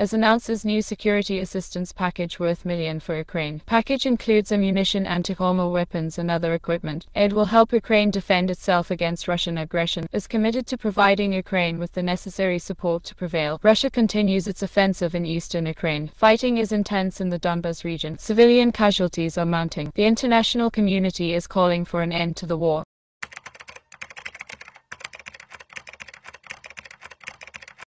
has announced its new security assistance package worth $1 million for Ukraine. Package includes ammunition, anti-armor weapons and other equipment. Aid will help Ukraine defend itself against Russian aggression, is committed to providing Ukraine with the necessary support to prevail. Russia continues its offensive in eastern Ukraine. Fighting is intense in the Donbas region. Civilian casualties are mounting. The international community is calling for an end to the war.